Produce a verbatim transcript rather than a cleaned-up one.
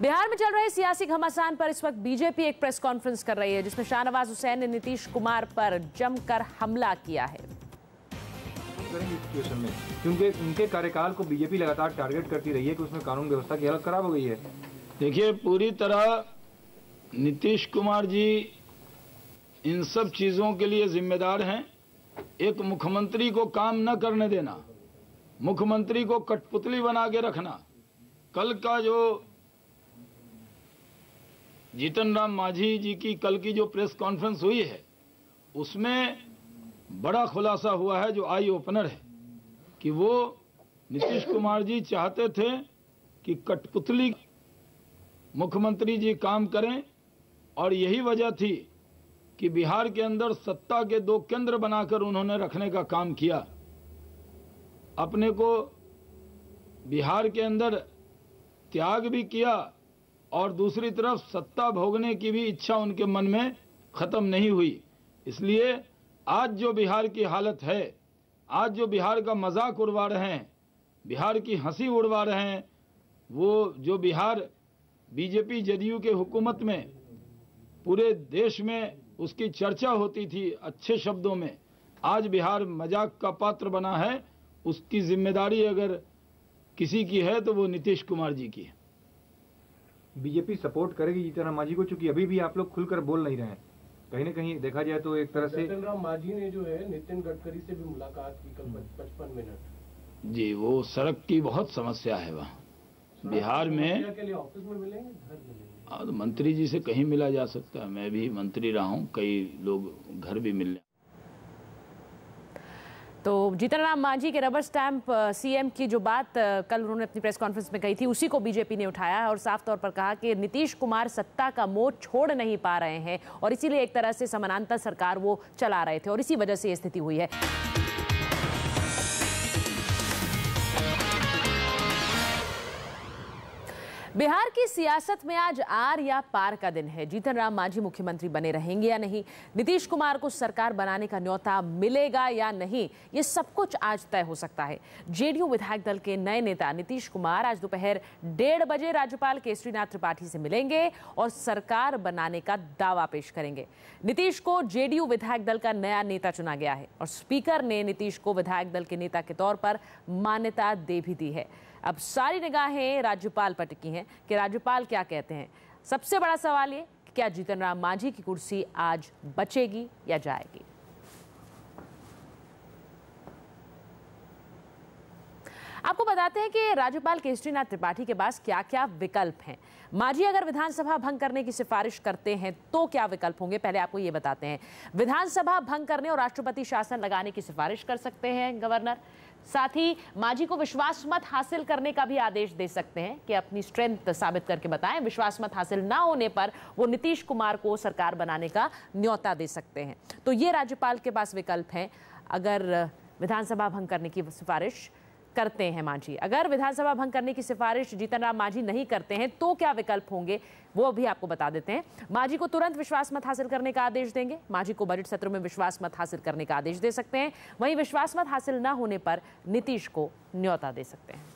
बिहार में चल रहे सियासी घमासान पर इस वक्त बीजेपी एक प्रेस कॉन्फ्रेंस कर रही है जिसमें शाहनवाज हुसैन ने नीतीश कुमार पर जमकर हमला किया है। क्योंकि उनके कार्यकाल को बीजेपी लगातार टारगेट करती रही है कि उसमें कानून व्यवस्था की हालत खराब हो गई है। देखिए, पूरी तरह नीतीश कुमार जी इन सब चीज़ों के लिए जिम्मेदार हैं। एक मुख्यमंत्री को काम न करने देना, मुख्यमंत्री को कठपुतली बना के रखना। कल का जो जीतन राम मांझी जी की कल की जो प्रेस कॉन्फ्रेंस हुई है उसमें बड़ा खुलासा हुआ है जो आई ओपनर है कि वो नीतीश कुमार जी चाहते थे कि कठपुतली मुख्यमंत्री जी काम करें और यही वजह थी कि बिहार के अंदर सत्ता के दो केंद्र बनाकर उन्होंने रखने का काम किया। अपने को बिहार के अंदर त्याग भी किया और दूसरी तरफ सत्ता भोगने की भी इच्छा उनके मन में ख़त्म नहीं हुई। इसलिए आज जो बिहार की हालत है, आज जो बिहार का मजाक उड़वा रहे हैं, बिहार की हंसी उड़वा रहे हैं, वो जो बिहार बीजेपी जेडीयू के हुकूमत में पूरे देश में उसकी चर्चा होती थी अच्छे शब्दों में, आज बिहार मजाक का पात्र बना है। उसकी जिम्मेदारी अगर किसी की है तो वो नीतीश कुमार जी की है। बीजेपी सपोर्ट करेगी जीतन राम मांझी को, चूंकि अभी भी आप लोग खुलकर बोल नहीं रहे हैं। कहीं ना कहीं देखा जाए तो एक तरह से जीतन राम मांझी ने जो है नितिन गडकरी से भी मुलाकात की कल पचपन मिनट। जी, वो सड़क की बहुत समस्या है वहाँ बिहार में, ऑफिस में मिलेंगे, मंत्री जी से कहीं मिला जा सकता है। मैं भी मंत्री रहा हूँ, कई लोग घर भी मिलने। तो जीतन राम मांझी के रबर स्टैंप सीएम की जो बात कल उन्होंने अपनी प्रेस कॉन्फ्रेंस में कही थी उसी को बीजेपी ने उठाया है और साफ तौर पर कहा कि नीतीश कुमार सत्ता का मोह छोड़ नहीं पा रहे हैं और इसीलिए एक तरह से समानांतर सरकार वो चला रहे थे और इसी वजह से ये स्थिति हुई है। बिहार की सियासत में आज आर या पार का दिन है। जीतन राम मांझी मुख्यमंत्री बने रहेंगे या नहीं, नीतीश कुमार को सरकार बनाने का न्योता मिलेगा या नहीं, ये सब कुछ आज तय हो सकता है। जेडीयू विधायक दल के नए नेता नीतीश कुमार आज दोपहर डेढ़ बजे राज्यपाल केशरी नाथ त्रिपाठी से मिलेंगे और सरकार बनाने का दावा पेश करेंगे। नीतीश को जेडीयू विधायक दल का नया नेता चुना गया है और स्पीकर ने नीतीश को विधायक दल के नेता के तौर पर मान्यता दे भी दी है। अब सारी निगाहें राज्यपाल पर टिकी हैं कि राज्यपाल क्या कहते हैं। सबसे बड़ा सवाल ये कि क्या जीतन राम मांझी की कुर्सी आज बचेगी या जाएगी। आपको बताते हैं कि राज्यपाल केशरी नाथ त्रिपाठी के पास क्या क्या विकल्प हैं। मांझी अगर विधानसभा भंग करने की सिफारिश करते हैं तो क्या विकल्प होंगे, पहले आपको ये बताते हैं। विधानसभा भंग करने और राष्ट्रपति शासन लगाने की सिफारिश कर सकते हैं गवर्नर। साथ ही मांझी को विश्वास मत हासिल करने का भी आदेश दे सकते हैं कि अपनी स्ट्रेंथ साबित करके बताएं। विश्वास मत हासिल ना होने पर वो नीतीश कुमार को सरकार बनाने का न्योता दे सकते हैं। तो ये राज्यपाल के पास विकल्प हैं अगर विधानसभा भंग करने की सिफारिश करते हैं मांझी। अगर विधानसभा भंग करने की सिफारिश जीतन राम मांझी नहीं करते हैं तो क्या विकल्प होंगे वो भी आपको बता देते हैं। मांझी को तुरंत विश्वास मत हासिल करने का आदेश देंगे। मांझी को बजट सत्र में विश्वास मत हासिल करने का आदेश दे सकते हैं। वहीं विश्वास मत हासिल ना होने पर नीतीश को न्योता दे सकते हैं।